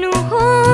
विष्णु हो।